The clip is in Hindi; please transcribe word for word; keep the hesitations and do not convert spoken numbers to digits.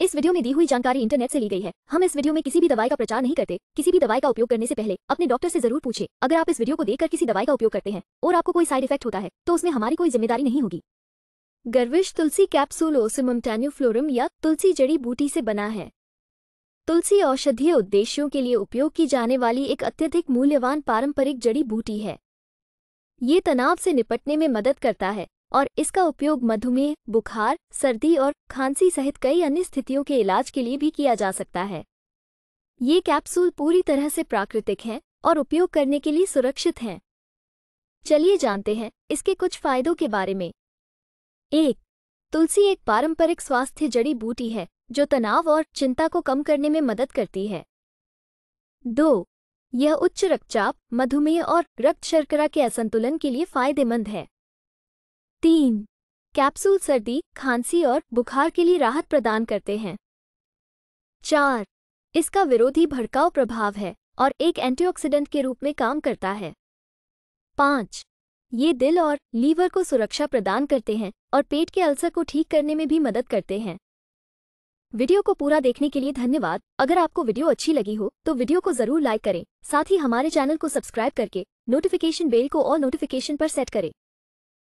इस वीडियो में दी हुई जानकारी इंटरनेट से ली गई है। हम इस वीडियो में किसी भी दवाई का प्रचार नहीं करते। किसी भी दवाई का उपयोग करने से पहले अपने डॉक्टर से जरूर पूछें। अगर आप इस वीडियो को देखकर किसी दवाई का उपयोग करते हैं और आपको कोई साइड इफेक्ट होता है तो उसमें हमारी कोई जिम्मेदारी नहीं होगी। गर्विश तुलसी कैप्सूल ओसिमम टैनियो फ्लोरम या तुलसी जड़ी बूटी से बना है। तुलसी औषधीय उद्देश्यों के लिए उपयोग की जाने वाली एक अत्यधिक मूल्यवान पारंपरिक जड़ी बूटी है। ये तनाव से निपटने में मदद करता है और इसका उपयोग मधुमेह, बुखार, सर्दी और खांसी सहित कई अन्य स्थितियों के इलाज के लिए भी किया जा सकता है। ये कैप्सूल पूरी तरह से प्राकृतिक हैं और उपयोग करने के लिए सुरक्षित हैं। चलिए जानते हैं इसके कुछ फायदों के बारे में। एक, तुलसी एक पारंपरिक स्वास्थ्य जड़ी बूटी है जो तनाव और चिंता को कम करने में मदद करती है। दो, यह उच्च रक्तचाप, मधुमेह और रक्त शर्करा के असंतुलन के लिए फायदेमंद है। तीन, कैप्सूल सर्दी, खांसी और बुखार के लिए राहत प्रदान करते हैं। चार, इसका विरोधी भड़काऊ प्रभाव है और एक एंटीऑक्सीडेंट के रूप में काम करता है। पाँच, ये दिल और लीवर को सुरक्षा प्रदान करते हैं और पेट के अल्सर को ठीक करने में भी मदद करते हैं। वीडियो को पूरा देखने के लिए धन्यवाद। अगर आपको वीडियो अच्छी लगी हो तो वीडियो को जरूर लाइक करें। साथ ही हमारे चैनल को सब्सक्राइब करके नोटिफिकेशन बेल को ऑल नोटिफिकेशन पर सेट करें।